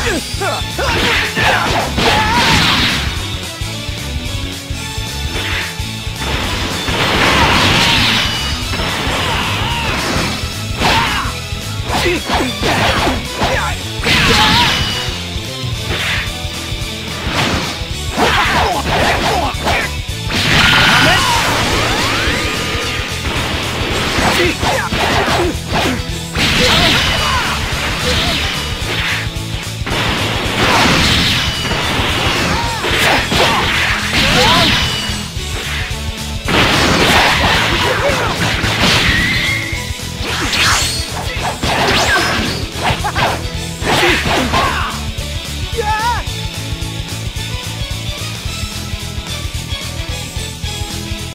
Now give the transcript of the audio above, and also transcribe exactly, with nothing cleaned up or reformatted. Yeah.